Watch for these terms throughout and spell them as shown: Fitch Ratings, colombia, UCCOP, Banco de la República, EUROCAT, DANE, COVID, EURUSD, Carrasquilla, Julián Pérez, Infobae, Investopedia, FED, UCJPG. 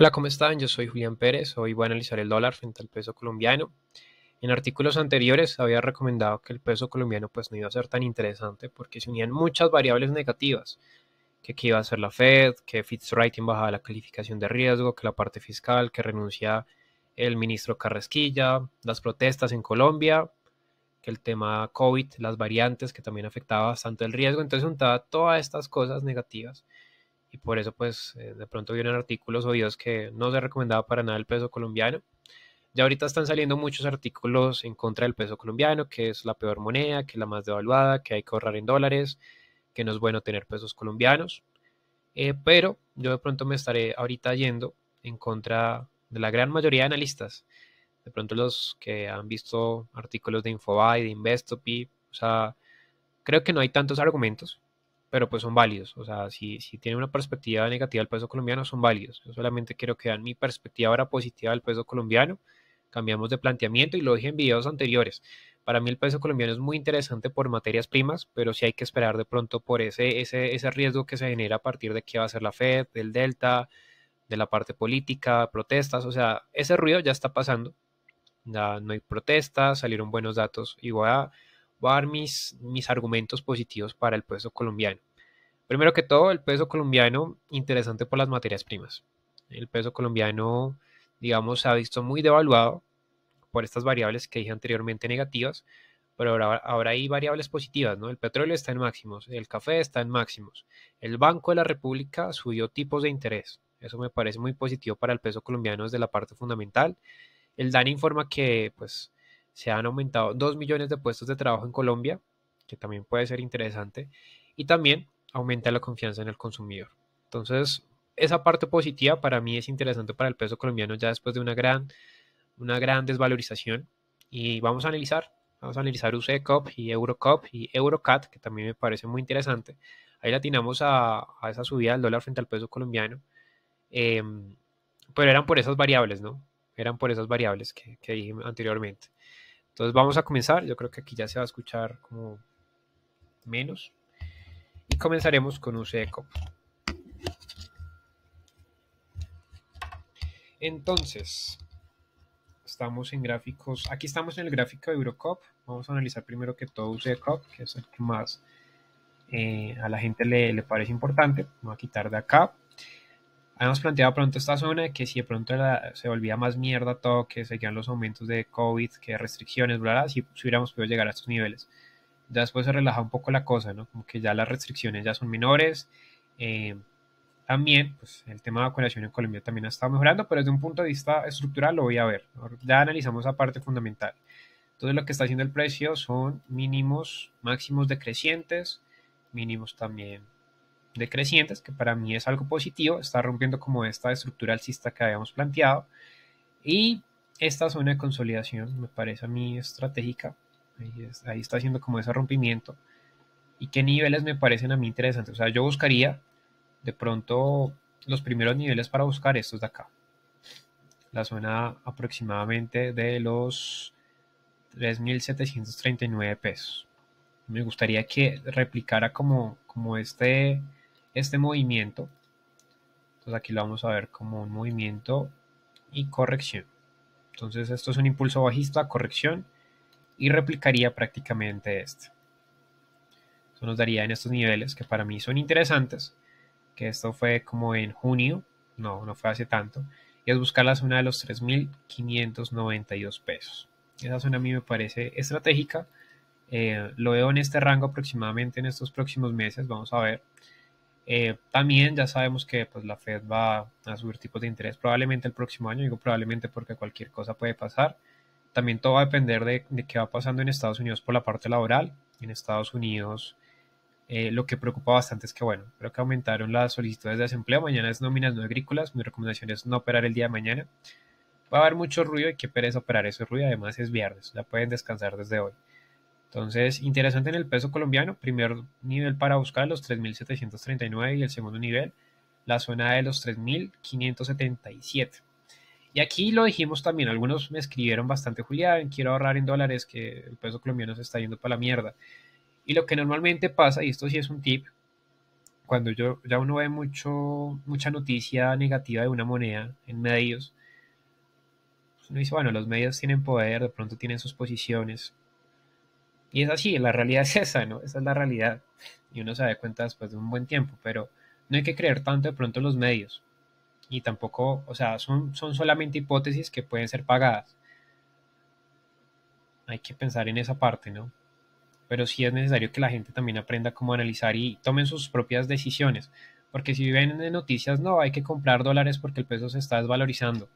Hola, ¿cómo están? Yo soy Julián Pérez. Hoy voy a analizar el dólar frente al peso colombiano. En artículos anteriores había recomendado que el peso colombiano pues no iba a ser tan interesante porque se unían muchas variables negativas. Que iba a hacer la FED, que Fitch Ratings bajaba la calificación de riesgo, que la parte fiscal, que renuncia el ministro Carrasquilla, las protestas en Colombia, que el tema COVID, las variantes que también afectaba bastante el riesgo. Entonces juntaba todas estas cosas negativas. Y por eso pues de pronto vienen artículos o videos que no se recomendaba para nada el peso colombiano. Ya ahorita están saliendo muchos artículos en contra del peso colombiano, que es la peor moneda, que es la más devaluada, que hay que ahorrar en dólares, que no es bueno tener pesos colombianos. Pero yo de pronto me estaré ahorita yendo en contra de la gran mayoría de analistas. De pronto los que han visto artículos de Infobae, de Investopedia, o sea, creo que no hay tantos argumentos, pero pues son válidos. O sea, si tienen una perspectiva negativa del peso colombiano, son válidos. Yo solamente quiero que vean mi perspectiva ahora positiva del peso colombiano. Cambiamos de planteamiento y lo dije en videos anteriores. Para mí el peso colombiano es muy interesante por materias primas, pero sí hay que esperar de pronto por ese riesgo que se genera a partir de qué va a ser la FED, del delta, de la parte política, protestas. O sea, ese ruido ya está pasando. Ya no hay protestas, salieron buenos datos y voy a dar mis argumentos positivos para el peso colombiano. Primero que todo, el peso colombiano interesante por las materias primas. El peso colombiano, digamos, se ha visto muy devaluado por estas variables que dije anteriormente negativas, pero ahora hay variables positivas, ¿no? El petróleo está en máximos, el café está en máximos, el Banco de la República subió tipos de interés. Eso me parece muy positivo para el peso colombiano desde la parte fundamental. El DANE informa que, pues, se han aumentado 2 millones de puestos de trabajo en Colombia, que también puede ser interesante, y también aumenta la confianza en el consumidor. Entonces, esa parte positiva para mí es interesante para el peso colombiano ya después de una gran desvalorización. Y vamos a analizar UCCOP y EUROCOP y EUROCAT, que también me parece muy interesante. Ahí latinamos a esa subida del dólar frente al peso colombiano, pero eran por esas variables, ¿no? Eran por esas variables que dije anteriormente. Entonces vamos a comenzar, yo creo que aquí ya se va a escuchar como menos. Y comenzaremos con UCCOP. Entonces, estamos en gráficos, aquí estamos en el gráfico de EUROCOP. Vamos a analizar primero que todo UCCOP, que es el que más a la gente le parece importante. Vamos a quitar de acá. Habíamos planteado pronto esta zona, que si de pronto se volvía más mierda todo, que seguían los aumentos de COVID, que restricciones, bla, bla, si hubiéramos podido llegar a estos niveles. Ya después se relaja un poco la cosa, ¿no? Como que ya las restricciones ya son menores. También, pues, el tema de vacunación en Colombia también ha estado mejorando, pero desde un punto de vista estructural lo voy a ver. Ya analizamos la parte fundamental. Entonces, lo que está haciendo el precio son mínimos, máximos decrecientes, mínimos también decrecientes, que para mí es algo positivo. Está rompiendo como esta estructura alcista que habíamos planteado, y esta zona de consolidación me parece a mí estratégica. Ahí está haciendo como ese rompimiento. Y qué niveles me parecen a mí interesantes. O sea, yo buscaría de pronto los primeros niveles para buscar estos de acá, la zona aproximadamente de los 3.739 pesos. Me gustaría que replicara como este movimiento. Entonces aquí lo vamos a ver como un movimiento y corrección. Entonces esto es un impulso bajista, corrección, y replicaría prácticamente este. Eso nos daría en estos niveles que para mí son interesantes, que esto fue como en junio, no fue hace tanto, y es buscar la zona de los 3.592 pesos. Esa zona a mí me parece estratégica. Lo veo en este rango aproximadamente en estos próximos meses. Vamos a ver. También ya sabemos que pues, la FED va a subir tipos de interés probablemente el próximo año. Digo probablemente porque cualquier cosa puede pasar. También todo va a depender de qué va pasando en Estados Unidos por la parte laboral. En Estados Unidos lo que preocupa bastante es que, bueno, creo que aumentaron las solicitudes de desempleo. Mañana es nóminas no agrícolas. Mi recomendación es no operar el día de mañana. Va a haber mucho ruido y qué pereza operar ese ruido. Además es viernes, ya pueden descansar desde hoy. Entonces, interesante en el peso colombiano, primer nivel para buscar los 3.739 y el segundo nivel, la zona de los 3.577. Y aquí lo dijimos también, algunos me escribieron bastante, Julián, quiero ahorrar en dólares, que el peso colombiano se está yendo para la mierda. Y lo que normalmente pasa, y esto sí es un tip, cuando ya uno ve mucha noticia negativa de una moneda en medios, pues uno dice, bueno, los medios tienen poder, de pronto tienen sus posiciones. Y es así, la realidad es esa, ¿no? Esa es la realidad. Y uno se da cuenta después de un buen tiempo, pero no hay que creer tanto de pronto los medios. Y tampoco, o sea, son solamente hipótesis que pueden ser pagadas. Hay que pensar en esa parte, ¿no? Pero sí es necesario que la gente también aprenda cómo analizar y tomen sus propias decisiones. Porque si ven en noticias, no, hay que comprar dólares porque el peso se está desvalorizando.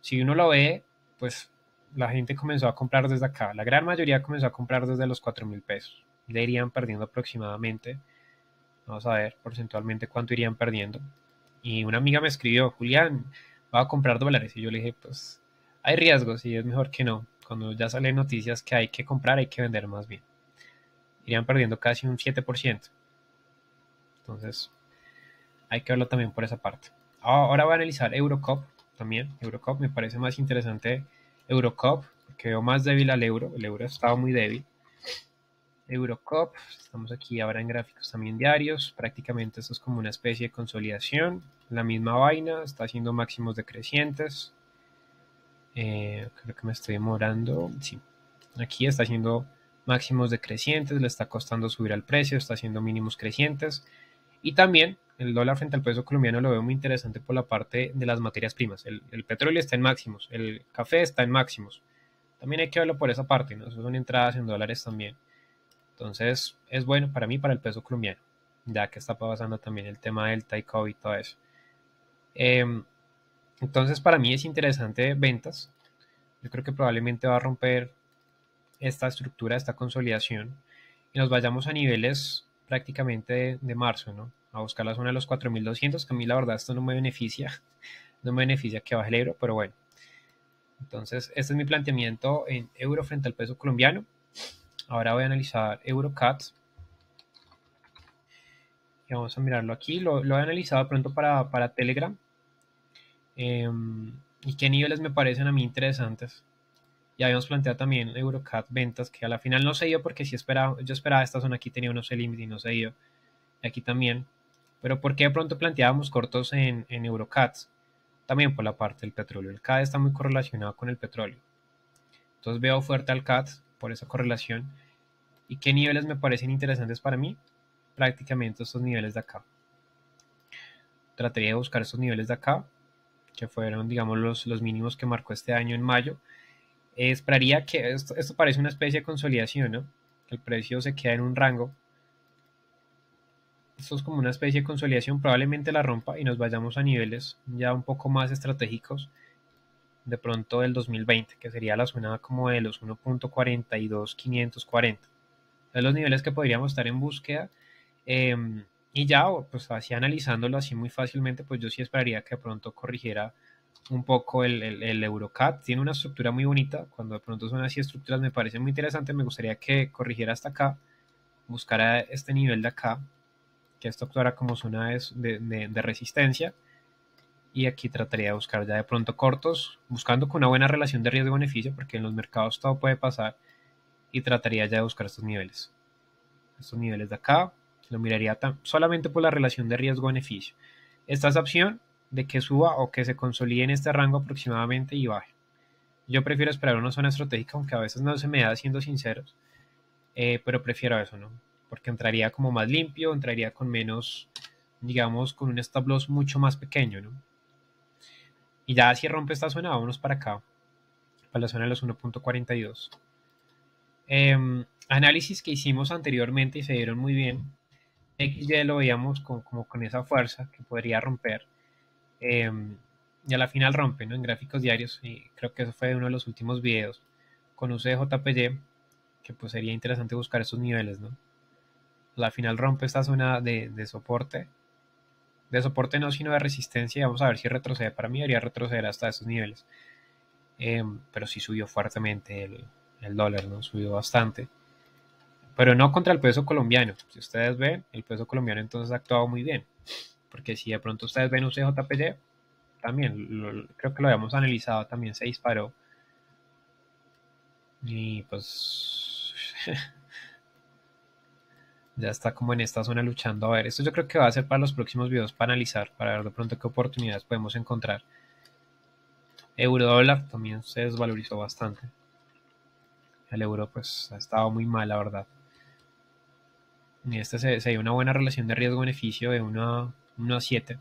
Si uno lo ve, pues la gente comenzó a comprar desde acá. La gran mayoría comenzó a comprar desde los 4.000 pesos. Le irían perdiendo aproximadamente. Vamos a ver porcentualmente cuánto irían perdiendo. Y una amiga me escribió, Julián, va a comprar dólares. Y yo le dije, pues hay riesgos y es mejor que no. Cuando ya salen noticias que hay que comprar, hay que vender más bien. Irían perdiendo casi un 7%. Entonces, hay que verlo también por esa parte. Ahora voy a analizar EUROCOP también. EUROCOP me parece más interesante. EUROCOP, porque veo más débil al euro. El euro ha estado muy débil. EUROCOP, estamos aquí ahora en gráficos también diarios. Prácticamente esto es como una especie de consolidación. La misma vaina, está haciendo máximos decrecientes. Creo que me estoy demorando. Sí, aquí está haciendo máximos decrecientes, le está costando subir al precio, está haciendo mínimos crecientes. Y también el dólar frente al peso colombiano lo veo muy interesante por la parte de las materias primas. El petróleo está en máximos, el café está en máximos. También hay que verlo por esa parte, ¿no? Eso son entradas en dólares también. Entonces es bueno para mí, para el peso colombiano, ya que está pasando también el tema del Taiko y todo eso. Entonces para mí es interesante ventas. Yo creo que probablemente va a romper esta estructura, esta consolidación, y nos vayamos a niveles prácticamente de marzo, ¿no? A buscar la zona de los 4.200, que a mí la verdad esto no me beneficia, no me beneficia que baje el euro, pero bueno. Entonces este es mi planteamiento en euro frente al peso colombiano. Ahora voy a analizar EUROCAT y vamos a mirarlo aquí. Lo he analizado pronto para Telegram, y qué niveles me parecen a mí interesantes. Ya habíamos planteado también EUROCAT ventas, que a la final no se dio porque sí esperaba, yo esperaba esta zona aquí, tenía unos límites y no se dio. Aquí también. Pero ¿por qué de pronto planteábamos cortos en EUROCAT? También por la parte del petróleo. El CAD está muy correlacionado con el petróleo. Entonces veo fuerte al CAD por esa correlación. ¿Y qué niveles me parecen interesantes para mí? Prácticamente estos niveles de acá. Trataría de buscar estos niveles de acá, que fueron, digamos, los mínimos que marcó este año en mayo. Esperaría que, esto parece una especie de consolidación, ¿no? El precio se queda en un rango. Esto es como una especie de consolidación, probablemente la rompa y nos vayamos a niveles ya un poco más estratégicos, de pronto del 2020, que sería la zona como de los 1.42540. Son los niveles que podríamos estar en búsqueda. Y ya, pues así analizándolo así muy fácilmente, pues yo sí esperaría que de pronto corrigiera un poco el EUROCAT. Tiene una estructura muy bonita. Cuando de pronto son así estructuras me parece muy interesante. Me gustaría que corrigiera hasta acá, buscara este nivel de acá, que esto actuara como zona de resistencia, y aquí trataría de buscar ya de pronto cortos, buscando con una buena relación de riesgo-beneficio, porque en los mercados todo puede pasar, y trataría ya de buscar estos niveles de acá. Lo miraría solamente por la relación de riesgo-beneficio. Esta es opción de que suba o que se consolide en este rango aproximadamente y baje. Yo prefiero esperar una zona estratégica, aunque a veces no se me da, siendo sinceros, pero prefiero eso, ¿no? Porque entraría como más limpio, entraría con menos, digamos, con un stop loss mucho más pequeño, ¿no? Y ya si rompe esta zona, vámonos para acá, para la zona de los 1.42. Análisis que hicimos anteriormente y se dieron muy bien. XY lo veíamos como con esa fuerza que podría romper. Y a la final rompe, ¿no? En gráficos diarios, y creo que eso fue uno de los últimos videos con UCJPG, que pues sería interesante buscar esos niveles, ¿no? A la final rompe esta zona de soporte no, sino de resistencia, y vamos a ver si retrocede. Para mí debería retroceder hasta esos niveles, pero sí subió fuertemente el dólar, ¿no? Subió bastante, pero no contra el peso colombiano. Si ustedes ven, el peso colombiano entonces ha actuado muy bien. Porque si de pronto ustedes ven UCJPG, también creo que lo habíamos analizado, también se disparó. Y pues Ya está como en esta zona luchando. A ver, esto yo creo que va a ser para los próximos videos para analizar, para ver de pronto qué oportunidades podemos encontrar. Euro dólar también se desvalorizó bastante. El euro pues ha estado muy mal, la verdad. Y este se dio una buena relación de riesgo-beneficio de 1 a 7.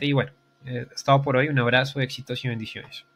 Y bueno, es todo por hoy. Un abrazo, éxitos y bendiciones.